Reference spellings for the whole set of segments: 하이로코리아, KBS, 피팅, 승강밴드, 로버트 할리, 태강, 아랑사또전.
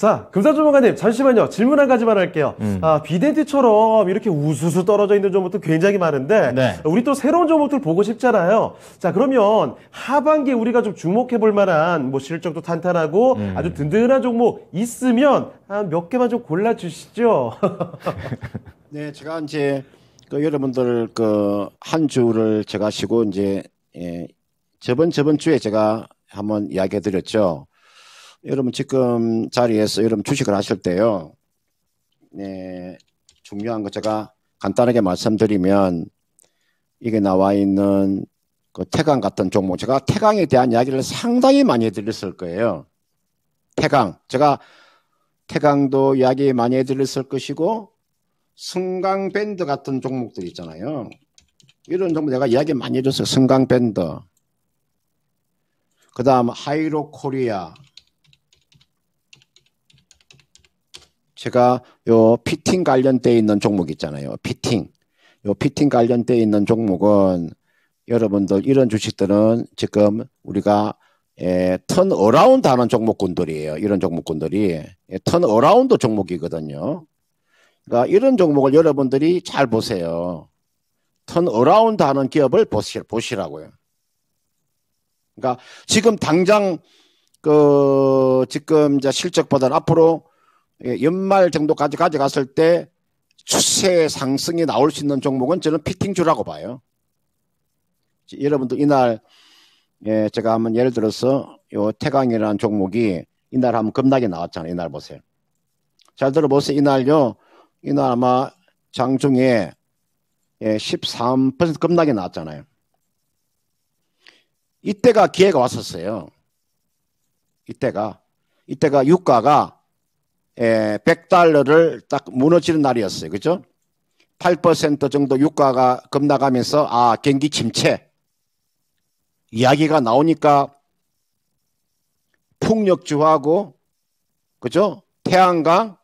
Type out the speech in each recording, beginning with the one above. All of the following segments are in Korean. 자, 금사조문관님 잠시만요. 질문 한 가지만 할게요. 비덴티처럼 이렇게 우수수 떨어져 있는 종목도 굉장히 많은데 우리 또 새로운 종목들 보고 싶잖아요. 자, 그러면 하반기에 우리가 좀 주목해 볼 만한 뭐 실적도 탄탄하고 아주 든든한 종목 있으면 한 몇 개만 좀 골라주시죠. 네, 제가 이제 그 여러분들 그 한 주를 제가 쉬고 이제 저번 주에 제가 한번 이야기해 드렸죠. 여러분 지금 자리에서 여러분 주식을 하실 때요, 중요한 거 제가 간단하게 말씀드리면 이게 나와 있는 그 태강 같은 종목, 제가 태강에 대한 이야기를 상당히 많이 해드렸을 거예요. 태강, 제가 태강도 이야기 많이 해드렸을 것이고 승강밴드 같은 종목들 있잖아요. 이런 종목 내가 이야기 많이 해줬어요. 승강밴드, 그 다음 하이로코리아, 제가 요 피팅 관련돼 있는 종목 있잖아요. 피팅. 요 피팅 관련돼 있는 종목은 여러분들 이런 주식들은 지금 우리가 턴어라운드 하는 종목군들이에요. 이런 종목군들이 턴어라운드 종목이거든요. 그러니까 이런 종목을 여러분들이 잘 보세요. 턴어라운드 하는 기업을 보시라고요. 그러니까 지금 당장 그 지금 이제 실적보다는 앞으로 연말 정도까지 가져갔을 때 추세 상승이 나올 수 있는 종목은 저는 피팅주라고 봐요. 여러분도 이날 제가 한번 예를 들어서 요 태강이라는 종목이 이날 한번 급락이 나왔잖아요. 이날 보세요. 잘 들어보세요. 이날요. 이날 아마 장중에 13% 급락이 나왔잖아요. 이때가 기회가 왔었어요. 이때가 유가가 100달러를 딱 무너지는 날이었어요. 그죠? 8% 정도 유가가 급락하면서 아, 경기 침체 이야기가 나오니까 풍력주하고, 그죠? 태양광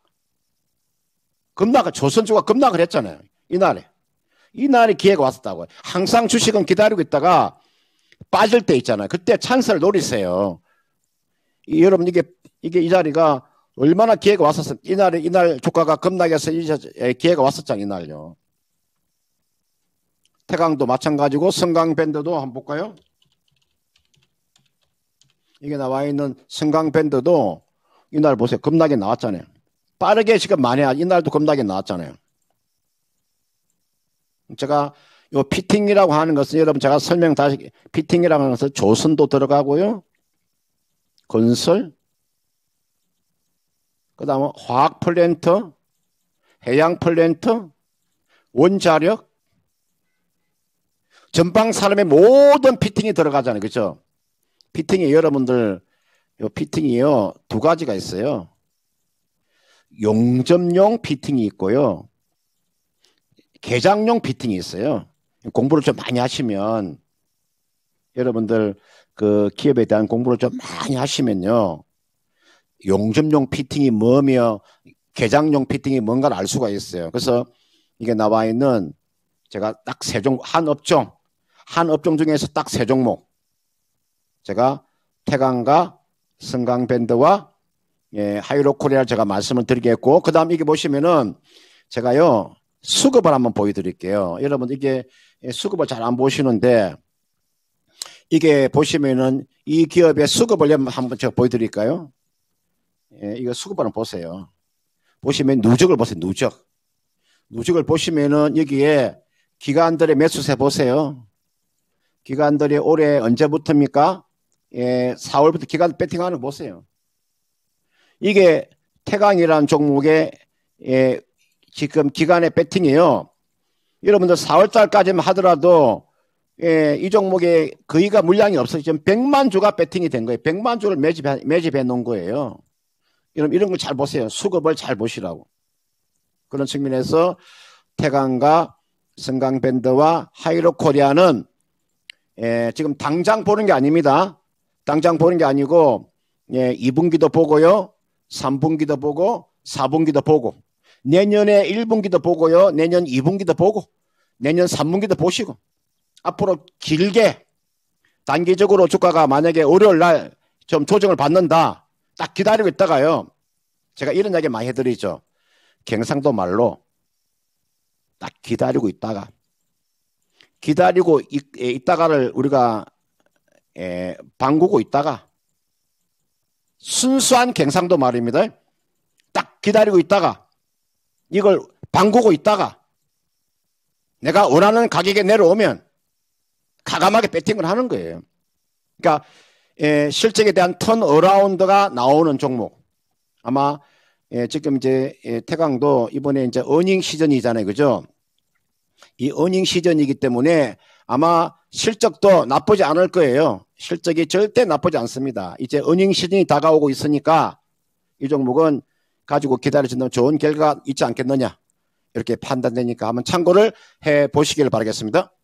급락, 조선주가 급락을 했잖아요. 이날에 기회가 왔었다고요. 항상 주식은 기다리고 있다가 빠질 때 있잖아요. 그때 찬스를 노리세요. 여러분 이게 이 자리가 얼마나 기회가 왔었어. 이날 주가가 급락해서 기회가 왔었잖아, 이날요. 태강도 마찬가지고, 승강밴드도 한번 볼까요? 이게 나와 있는 승강밴드도 이날 보세요. 급락이 나왔잖아요. 빠르게 지금 많이, 이날도 급락이 나왔잖아요. 제가 요 피팅이라고 하는 것은, 여러분 제가 설명 다시, 피팅이라고 하는 것은 조선도 들어가고요. 건설, 그 다음에 화학 플랜트, 해양 플랜트, 원자력, 전방 산업의 모든 피팅이 들어가잖아요. 그죠? 피팅이 여러분들, 요 피팅이요, 두 가지가 있어요. 용접용 피팅이 있고요. 개장용 피팅이 있어요. 공부를 좀 많이 하시면, 여러분들 그 기업에 대한 공부를 좀 많이 하시면요. 용접용 피팅이 뭐며 개장용 피팅이 뭔가를 알 수가 있어요. 그래서 이게 나와 있는 제가 딱 세 종목, 한 업종 중에서 딱 세 종목. 제가 태강과 승강밴드와 하이로코리아를 제가 말씀을 드리겠고, 그 다음 이게 보시면은 제가요, 수급을 한번 보여드릴게요. 여러분 이게 수급을 잘 안 보시는데, 이게 보시면은 이 기업의 수급을 한번 제가 보여드릴까요? 이거 수급을 한번 보세요. 보시면 누적을 보세요. 누적을 보시면은 여기에 기관들의 매수세 보세요. 기관들이 올해 언제부터입니까? 4월부터 기관 배팅하는 거 보세요. 이게 태강이라는 종목의 지금 기관의 배팅이에요. 여러분들 4월달까지만 하더라도 이 종목의 거의가 물량이 없어서 지금 100만 주가 배팅이 된 거예요. 100만 주를 매집해 놓은 거예요. 이런 걸 잘 보세요. 수급을 잘 보시라고. 그런 측면에서 태강과 승강밴드와 하이로코리아는 지금 당장 보는 게 아닙니다. 당장 보는 게 아니고 2분기도 보고요. 3분기도 보고 4분기도 보고 내년에 1분기도 보고요. 내년 2분기도 보고 내년 3분기도 보시고 앞으로 길게 단기적으로 주가가 만약에 월요일 날 좀 조정을 받는다. 딱 기다리고 있다가요. 제가 이런 이야기 많이 해드리죠. 경상도 말로 딱 기다리고 있다가, 기다리고 있다가를 우리가 방구고 있다가, 순수한 경상도 말입니다. 딱 기다리고 있다가, 이걸 방구고 있다가, 내가 원하는 가격에 내려오면 가감하게 배팅을 하는 거예요. 그러니까 실적에 대한 턴어라운드가 나오는 종목. 아마 지금 이제 태강도 이번에 이제 어닝 시즌이잖아요, 그죠? 이 어닝 시즌이기 때문에 아마 실적도 나쁘지 않을 거예요. 실적이 절대 나쁘지 않습니다. 이제 어닝 시즌이 다가오고 있으니까 이 종목은 가지고 기다려진다면 좋은 결과가 있지 않겠느냐, 이렇게 판단되니까 한번 참고를 해 보시기를 바라겠습니다.